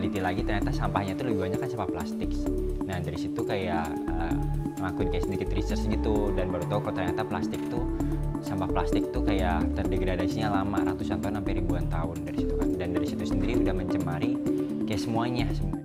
teliti lagi ternyata sampahnya itu lebih banyak kan sampah plastik. Nah dari situ kayak ngelakuin kayak sedikit research gitu, dan baru tahu kalau ternyata plastik tuh, sampah plastik tuh kayak terdegradasinya lama, ratusan tahun sampai ribuan tahun dari situ kan. Dan dari situ sendiri udah mencemari kayak semuanya.